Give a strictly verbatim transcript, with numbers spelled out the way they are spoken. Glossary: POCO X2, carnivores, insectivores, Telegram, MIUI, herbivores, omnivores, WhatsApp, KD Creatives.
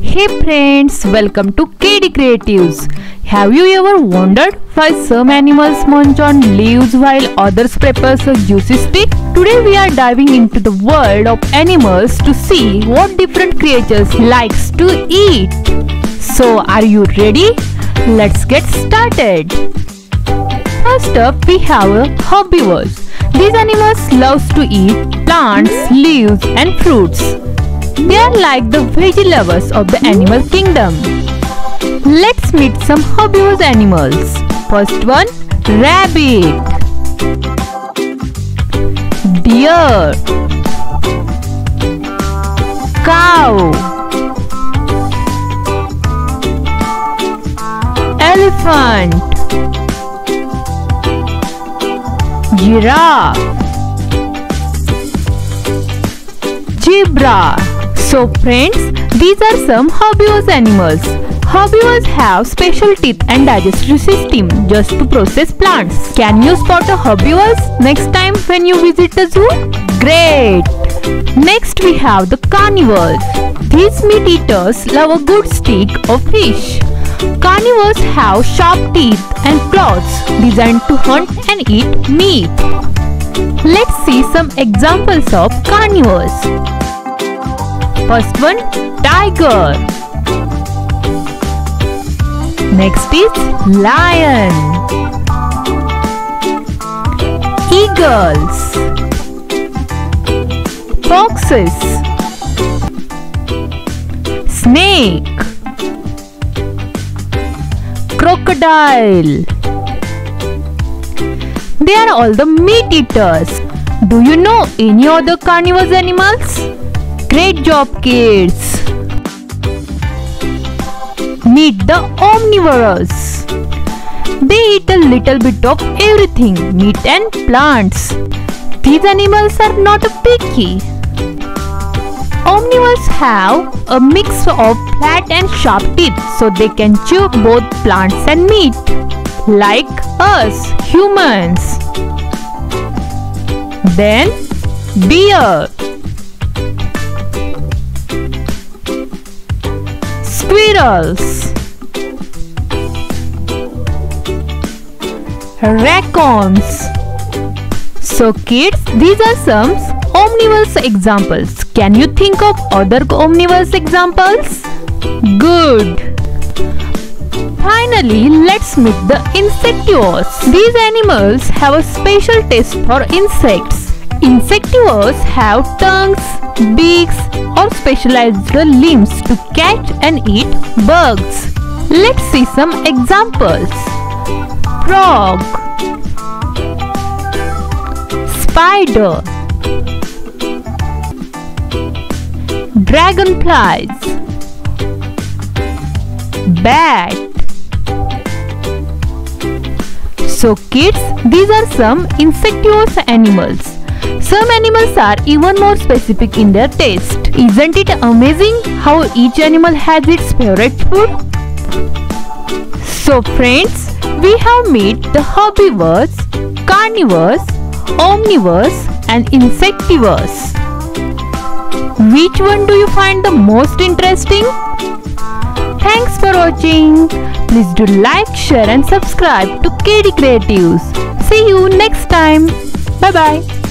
Hey friends, welcome to K D Creatives. Have you ever wondered why some animals munch on leaves while others prepare a juicy stick? Today we are diving into the world of animals to see what different creatures likes to eat. So are you ready? Let's get started. First up we have herbivores. These animals love to eat plants, leaves and fruits. They are like the veggie lovers of the animal kingdom. Let's meet some herbivorous animals. First one, rabbit, deer, cow, elephant, giraffe, zebra. So friends, these are some herbivorous animals. Herbivores have special teeth and digestive system just to process plants. Can you spot a herbivore next time when you visit the zoo? Great! Next we have the carnivores. These meat eaters love a good steak or fish. Carnivores have sharp teeth and claws designed to hunt and eat meat. Let's see some examples of carnivores. First one, tiger. Next is lion, eagles, foxes, snake, crocodile. They are all the meat eaters. Do you know any other carnivorous animals? Great job, kids! Meet the omnivorous. They eat a little bit of everything, meat and plants. These animals are not picky. Omnivores have a mix of flat and sharp teeth, so they can chew both plants and meat, like us humans. Then, deer, squirrels, raccoons. So kids, these are some omnivorous examples. Can you think of other omnivorous examples? Good! Finally, let's meet the insectivores. These animals have a special taste for insects. Insectivores have tongues, beaks, or specialized limbs to catch and eat bugs. Let's see some examples. Frog, spider, dragonflies, bat. So kids, these are some insectivorous animals. Some animals are even more specific in their taste. Isn't it amazing how each animal has its favorite food? So friends, we have met the herbivores, carnivores, omnivores and insectivores. Which one do you find the most interesting? Thanks for watching. Please do like, share and subscribe to K D Creatives. See you next time. Bye bye.